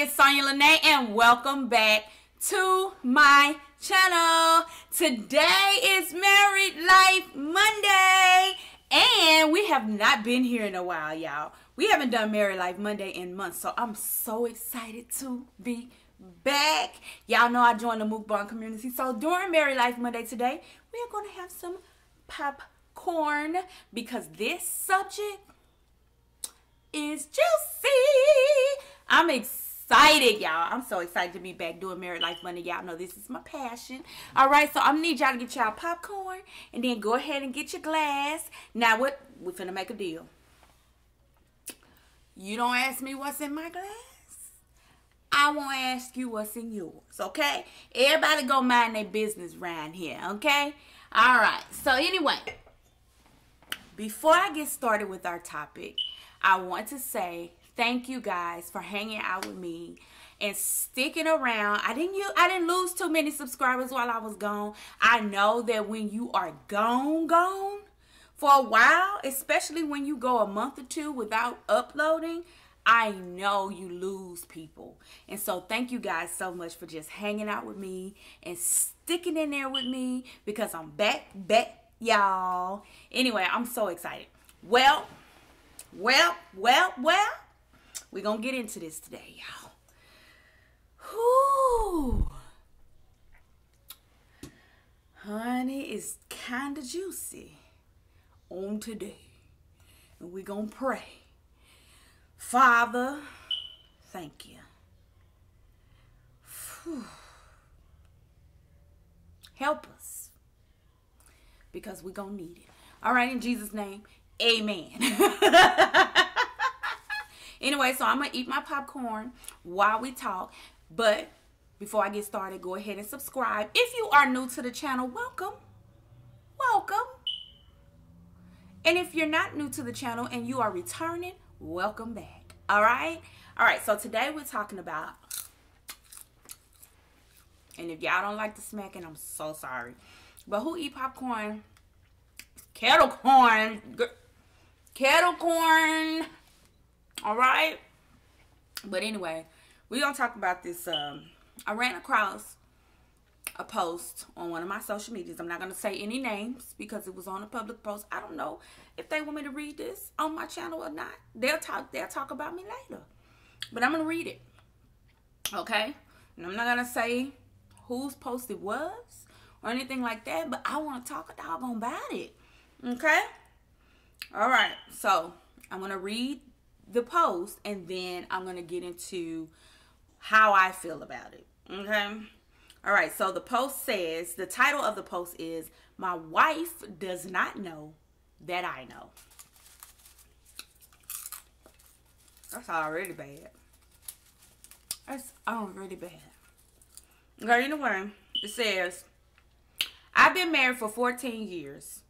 it's Saunya Liné, and welcome back to my channel. Today is Married Life Monday, and we have not been here in a while, y'all. We haven't done Married Life Monday in months, so I'm so excited to be back. Y'all know I joined the Mukbang community, so during Married Life Monday today, we are going to have some popcorn because this subject is juicy. I'm excited, y'all. I'm so excited to be back doing Married Life Monday. Y'all know this is my passion. All right, so I'm gonna need y'all to get y'all popcorn and then go ahead and get your glass. Now, what we're finna make a deal. You don't ask me what's in my glass, I won't ask you what's in yours, okay? Everybody go mind their business around here, okay? All right, so anyway, before I get started with our topic, I want to say thank you guys for hanging out with me and sticking around. I didn't lose too many subscribers while I was gone. I know that when you are gone for a while, especially when you go a month or two without uploading, I know you lose people. And so thank you guys so much for just hanging out with me and sticking in there with me, because I'm back, y'all. Anyway, I'm so excited. Well, we're going to get into this today, y'all. Whoo. Honey, it's kind of juicy on today. And we're going to pray. Father, thank you. Whew. Help us, because we're going to need it. All right, in Jesus' name. Amen. Anyway, so I'm going to eat my popcorn while we talk. But before I get started, go ahead and subscribe. If you are new to the channel, welcome. Welcome. And if you're not new to the channel and you are returning, welcome back. All right? All right, so today we're talking about, and if y'all don't like the smacking, I'm so sorry, but who eat popcorn? Kettle corn. Kettle corn. All right. But anyway, we're going to talk about this. I ran across a post on one of my social medias. I'm not going to say any names because it was on a public post. I don't know if they want me to read this on my channel or not. They'll talk about me later. But I'm going to read it. Okay. And I'm not going to say whose post it was or anything like that, but I want to talk a dog about it. Okay? All right. So, I'm going to read the post, and then I'm going to get into how I feel about it. Okay? All right. So, the post says, the title of the post is, "My Wife Does Not Know That I Know." That's already bad. That's already bad. Okay, anyway, it says, "I've been married for 14 years.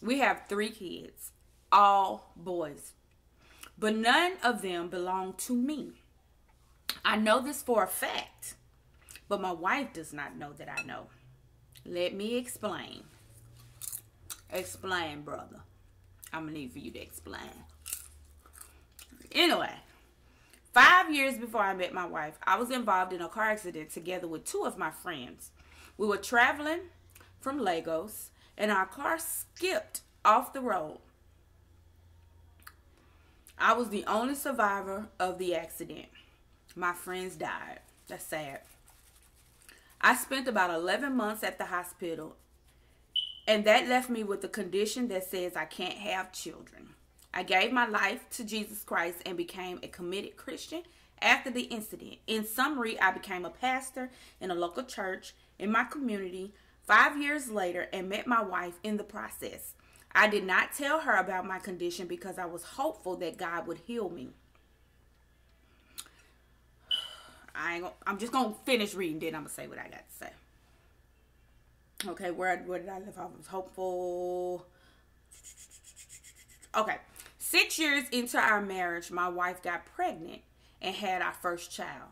We have 3 kids, all boys, but none of them belong to me. I know this for a fact, but my wife does not know that I know. Let me explain." Explain, brother. I'm going to need for you to explain. Anyway, 5 years before I met my wife, I was involved in a car accident together with 2 of my friends. We were traveling from Lagos, and our car skipped off the road. I was the only survivor of the accident. My friends died. That's sad. I spent about 11 months at the hospital, and that left me with a condition that says I can't have children. I gave my life to Jesus Christ and became a committed Christian after the incident. In summary, I became a pastor in a local church in my community 5 years later, and met my wife in the process. I did not tell her about my condition because I was hopeful that God would heal me. I'm just going to finish reading, then I'm going to say what I got to say. Okay, where did I live? I was hopeful. Okay, 6 years into our marriage, my wife got pregnant and had our first child.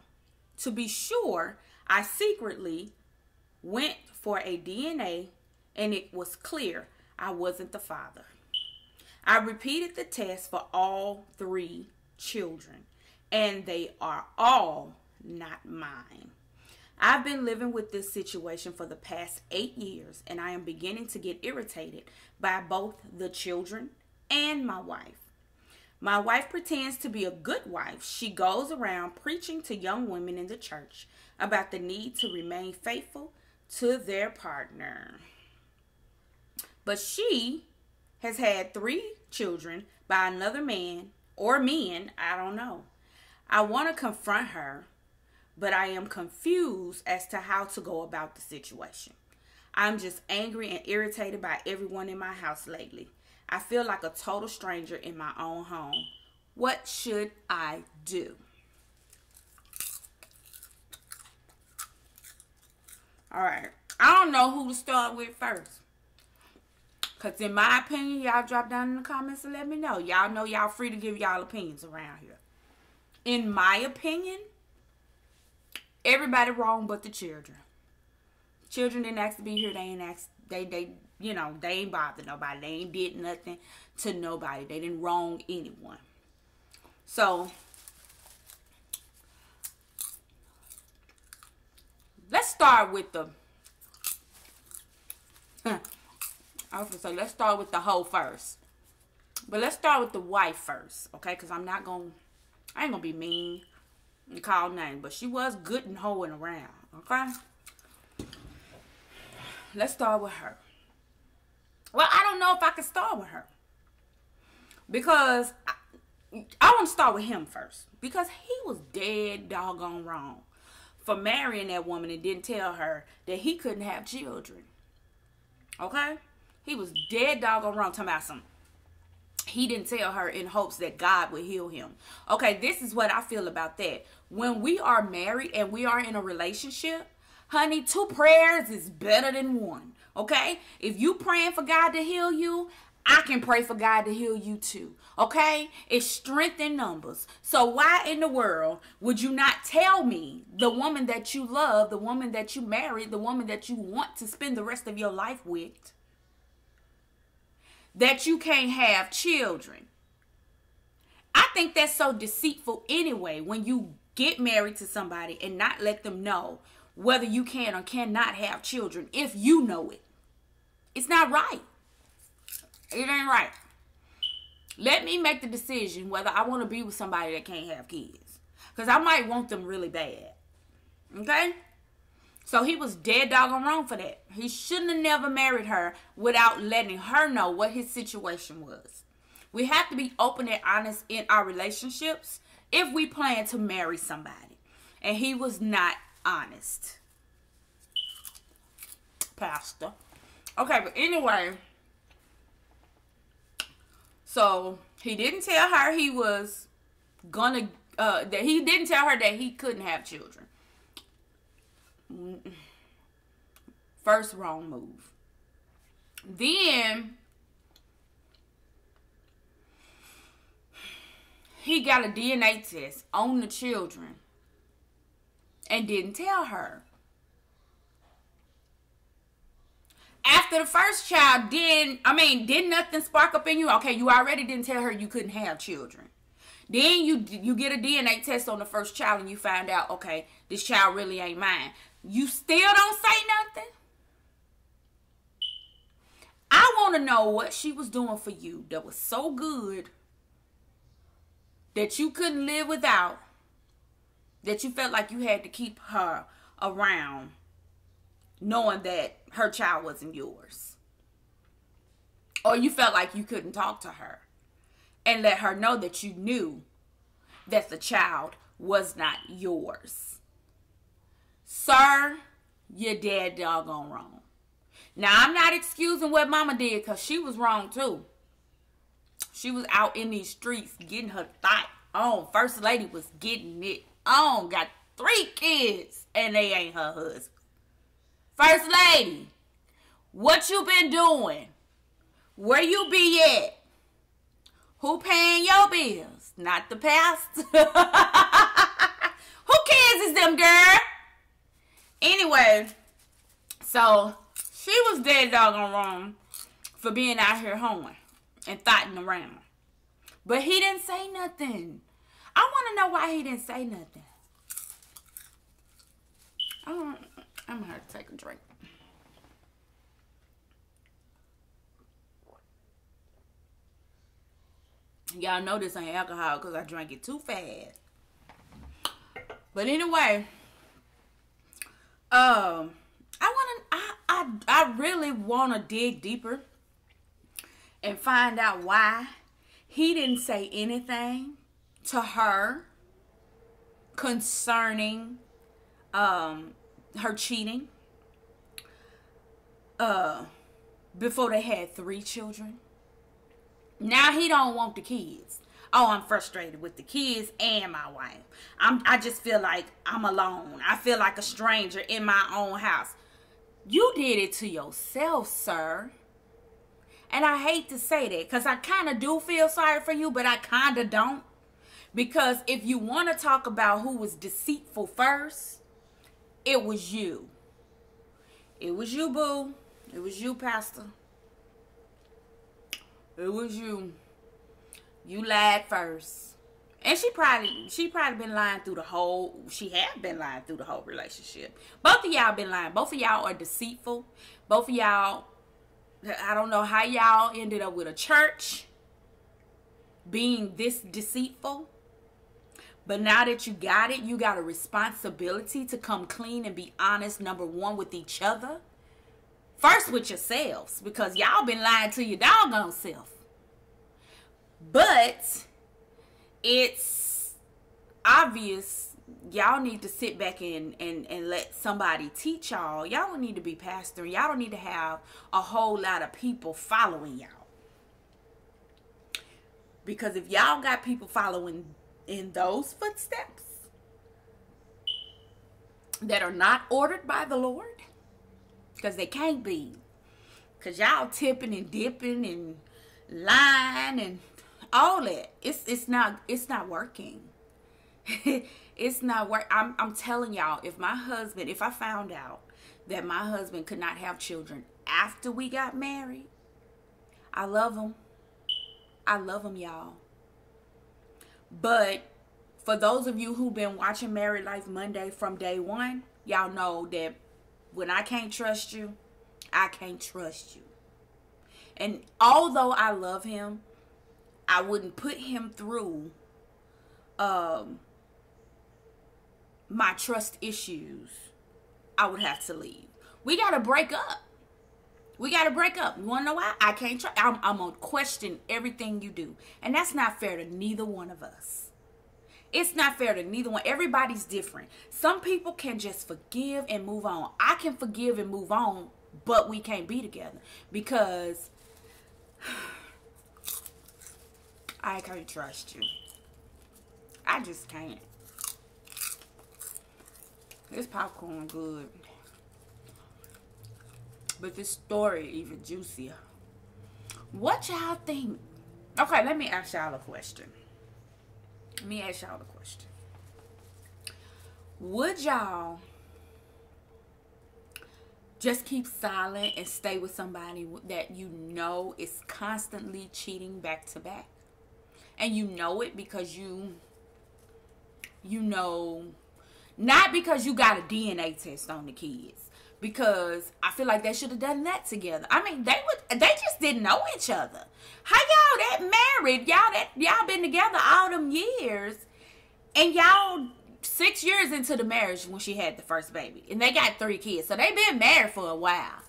To be sure, I secretly went for a DNA, and it was clear I wasn't the father. I repeated the test for all 3 children, and they are all not mine. I've been living with this situation for the past 8 years, and I am beginning to get irritated by both the children and my wife. My wife pretends to be a good wife. She goes around preaching to young women in the church about the need to remain faithful to their partner. But she has had 3 children by another man or men, I don't know. I want to confront her, but I am confused as to how to go about the situation. I'm just angry and irritated by everyone in my house lately. I feel like a total stranger in my own home. What should I do? All right. I don't know who to start with first. Because in my opinion, y'all drop down in the comments and let me know. Y'all know y'all free to give y'all opinions around here. In my opinion, everybody wrong but the children. Children didn't ask to be here. They ain't asked. They ain't bothered nobody. They ain't did nothing to nobody. They didn't wrong anyone. So, let's start with the... I was going to say, let's start with the hoe first. But let's start with the wife first, okay? Because I'm not going to... I ain't going to be mean and call names. But she was good and hoeing around, okay? Let's start with her. Well, I don't know if I can start with her. Because I want to start with him first. Because he was dead doggone wrong for marrying that woman and didn't tell her that he couldn't have children. Okay? He was dead doggone wrong. Talking about some. He didn't tell her in hopes that God would heal him. Okay, this is what I feel about that. When we are married and we are in a relationship, honey, 2 prayers is better than one. Okay? If you praying for God to heal you, I can pray for God to heal you too. Okay? It's strength in numbers. So why in the world would you not tell me, the woman that you love, the woman that you married, the woman that you want to spend the rest of your life with, that you can't have children? I think that's so deceitful anyway, when you get married to somebody and not let them know whether you can or cannot have children, if you know it. It's not right. It ain't right. Let me make the decision whether I want to be with somebody that can't have kids. Because I might want them really bad. Okay? So he was dead doggone wrong for that. He shouldn't have never married her without letting her know what his situation was. We have to be open and honest in our relationships if we plan to marry somebody. And he was not honest, Pastor. Okay, but anyway, so he didn't tell her he was gonna, that he didn't tell her that he couldn't have children. First wrong move. Then he got a DNA test on the children and didn't tell her. After the first child, didn't nothing spark up in you? Okay, you already didn't tell her you couldn't have children. Then you get a DNA test on the first child and you find out, okay, this child really ain't mine. You still don't say nothing? I want to know what she was doing for you that was so good that you couldn't live without, that you felt like you had to keep her around knowing that her child wasn't yours. Or you felt like you couldn't talk to her and let her know that you knew that the child was not yours. Sir, you're dead doggone wrong. Now, I'm not excusing what mama did, because she was wrong too. She was out in these streets getting her thought on. First lady was getting it on, got 3 kids, and they ain't her husband. First lady, what you been doing? Where you be at? Who paying your bills? Not the pastor. Who kids is them, girl? Anyway, so she was dead doggone wrong for being out here hoeing and thotting around. But he didn't say nothing. I want to know why he didn't say nothing. I'm gonna have to take a drink. Y'all know this ain't alcohol because I drank it too fast. But anyway, I really wanna dig deeper and find out why he didn't say anything to her concerning her cheating before they had 3 children. Now he don't want the kids. Oh, I'm frustrated with the kids and my wife. I just feel like I'm alone. I feel like a stranger in my own house. You did it to yourself, sir. And I hate to say that because I kind of do feel sorry for you, but I kind of don't. Because if you want to talk about who was deceitful first, it was you. It was you, boo. It was you, Pastor. It was you. You lied first. And she probably been lying through the whole, she had been lying through the whole relationship. Both of y'all been lying. Both of y'all are deceitful. Both of y'all, I don't know how y'all ended up with a church being this deceitful. But now that you got it, you got a responsibility to come clean and be honest, number one, with each other. First with yourselves, because y'all been lying to your doggone self. But it's obvious y'all need to sit back and let somebody teach y'all. Y'all don't need to be pastoring. Y'all don't need to have a whole lot of people following y'all. Because if y'all got people following in those footsteps that are not ordered by the Lord, because they can't be. Because y'all tipping and dipping and lying and all that. It's not working. It's not work. I'm telling y'all, if I found out that my husband could not have children after we got married, I love him. I love him, y'all. But for those of you who've been watching Married Life Monday from day one, y'all know that when I can't trust you, I can't trust you. And although I love him, I wouldn't put him through my trust issues. I would have to leave. We got to break up. We got to break up. You want to know why? I can't trust. I'm going to question everything you do. And that's not fair to neither one of us. It's not fair to neither one. Everybody's different. Some people can just forgive and move on. I can forgive and move on, but we can't be together because I can't trust you. I just can't. This popcorn good. But this story even juicier. What y'all think? Okay, let me ask y'all a question. Would y'all just keep silent and stay with somebody that you know is constantly cheating back to back? And you know it because you know, not because you got a DNA test on the kids. Because I feel like they should have done that together. I mean, they just didn't know each other. How y'all that married? Y'all been together all them years, and y'all 6 years into the marriage when she had the first baby, and they got 3 kids, so they been married for a while.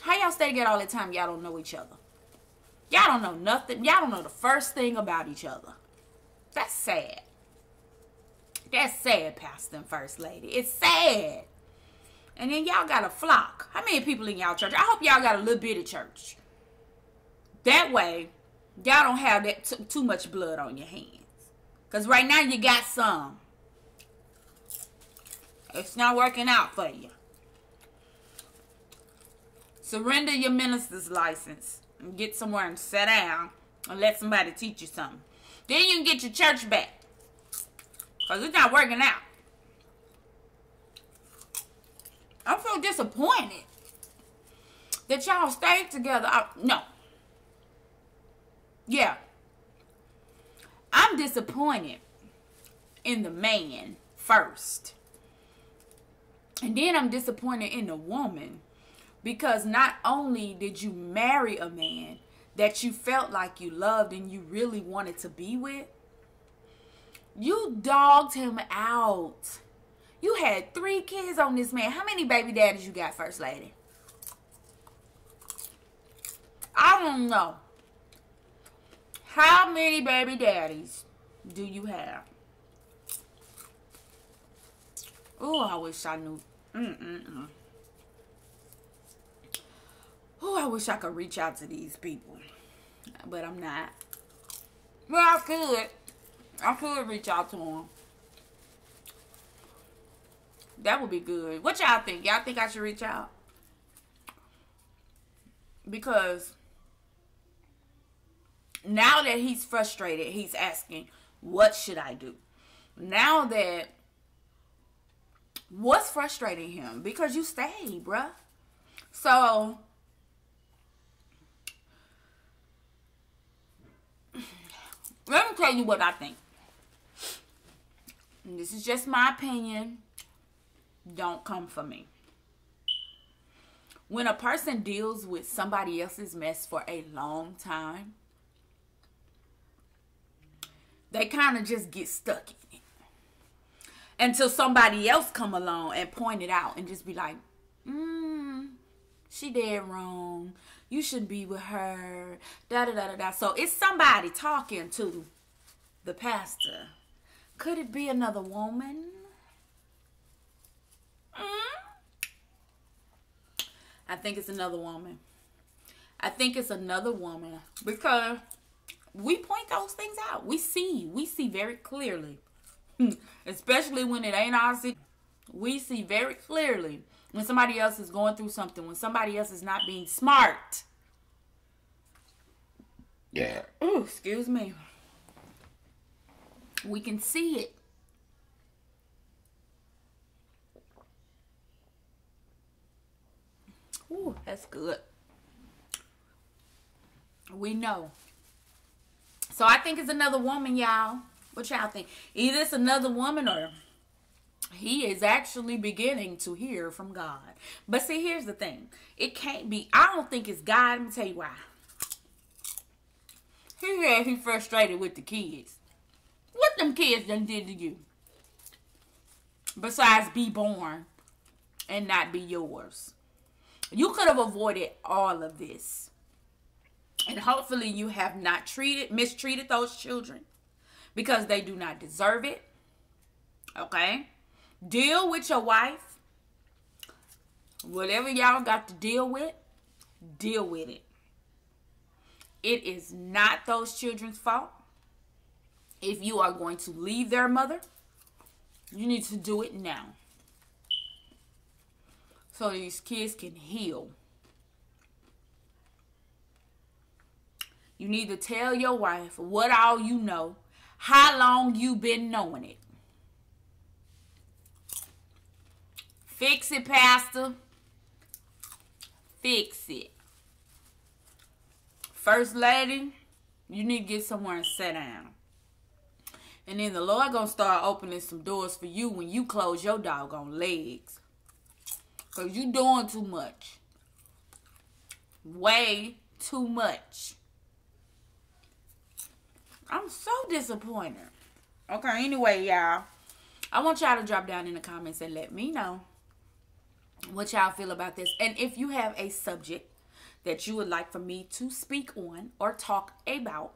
How y'all stay together all the time? Y'all don't know each other. Y'all don't know nothing. Y'all don't know the first thing about each other. That's sad. That's sad, Pastor and First Lady. It's sad. And then y'all got a flock. How many people in y'all church? I hope y'all got a little bit of church. That way, y'all don't have that too much blood on your hands. Because right now you got some. It's not working out for you. Surrender your minister's license and get somewhere and sit down and let somebody teach you something. Then you can get your church back. Because it's not working out. I'm so disappointed that y'all stayed together. Yeah. I'm disappointed in the man first. And then I'm disappointed in the woman, because not only did you marry a man that you felt like you loved and you really wanted to be with, you dogged him out. You had 3 kids on this man. How many baby daddies you got, First Lady? I don't know. How many baby daddies do you have? Oh, I wish I knew. Oh, I wish I could reach out to these people, but I'm not. Well, I could reach out to them. That would be good. What y'all think? Y'all think I should reach out? Because now that he's frustrated, he's asking, what should I do? Now that, what's frustrating him? Because you stayed, bruh. So, let me tell you what I think. And this is just my opinion. Don't come for me. When a person deals with somebody else's mess for a long time, they kind of just get stuck in it. Until somebody else come along and point it out and just be like, she did wrong. You shouldn't be with her. Da, da, da, da, da. So it's somebody talking to the pastor. Could it be another woman? I think it's another woman. I think it's another woman, because we point those things out. We see very clearly, especially when it ain't our secret. We see very clearly when somebody else is going through something, when somebody else is not being smart. Yeah. Ooh, excuse me. We can see it. Ooh, that's good. We know. So I think it's another woman, y'all. What y'all think? Either it's another woman or he is actually beginning to hear from God. But see, here's the thing. It can't be. I don't think it's God. Let me tell you why. He's frustrated with the kids. What them kids done did to you? Besides be born and not be yours. You could have avoided all of this. And hopefully you have not mistreated those children, because they do not deserve it. Okay? Deal with your wife. Whatever y'all got to deal with it. It is not those children's fault. If you are going to leave their mother, you need to do it now, so these kids can heal. You need to tell your wife what all you know, how long you been knowing it. Fix it, Pastor. Fix it. First Lady, you need to get somewhere and sit down. And then the Lord gonna start opening some doors for you when you close your doggone legs. Because you doing too much. Way too much. I'm so disappointed. Okay, anyway, y'all. I want y'all to drop down in the comments and let me know what y'all feel about this. And if you have a subject that you would like for me to speak on or talk about,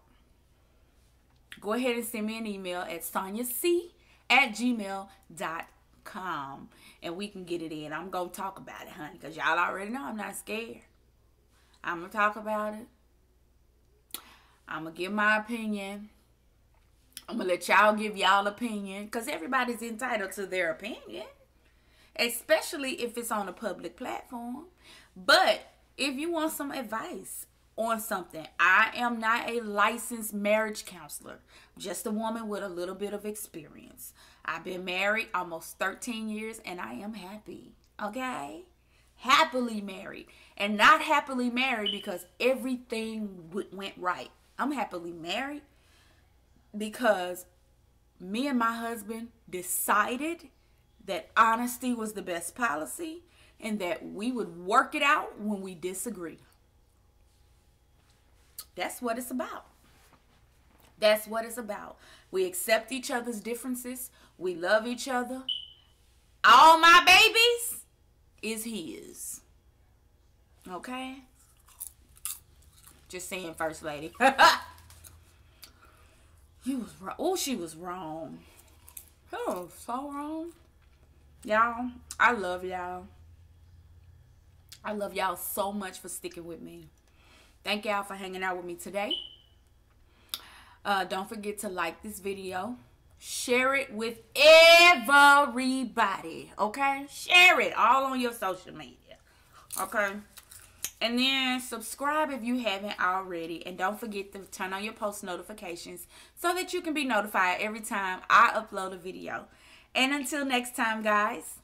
go ahead and send me an email at saunyac@gmail.com and we can get it in. I'm gonna talk about it, honey, because y'all already know I'm not scared. I'm gonna talk about it. I'm gonna give my opinion. I'm gonna let y'all give y'all opinion, because everybody's entitled to their opinion, especially if it's on a public platform. But if you want some advice on something, I am not a licensed marriage counselor. I'm just a woman with a little bit of experience. I've been married almost 13 years and I am happy, okay? Happily married. And not happily married because everything went right. I'm happily married because me and my husband decided that honesty was the best policy and that we would work it out when we disagree. That's what it's about. That's what it's about. We accept each other's differences. We love each other. All my babies is his. Okay? Just saying, First Lady. You was wrong. Oh, she was wrong. Oh, so wrong. Y'all, I love y'all. I love y'all so much for sticking with me. Thank y'all for hanging out with me today. Don't forget to like this video. Share it with everybody. Okay? Share it all on your social media. Okay? And then subscribe if you haven't already. And don't forget to turn on your post notifications so that you can be notified every time I upload a video. And until next time, guys.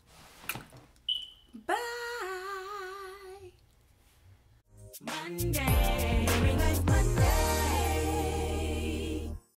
Bye. Monday.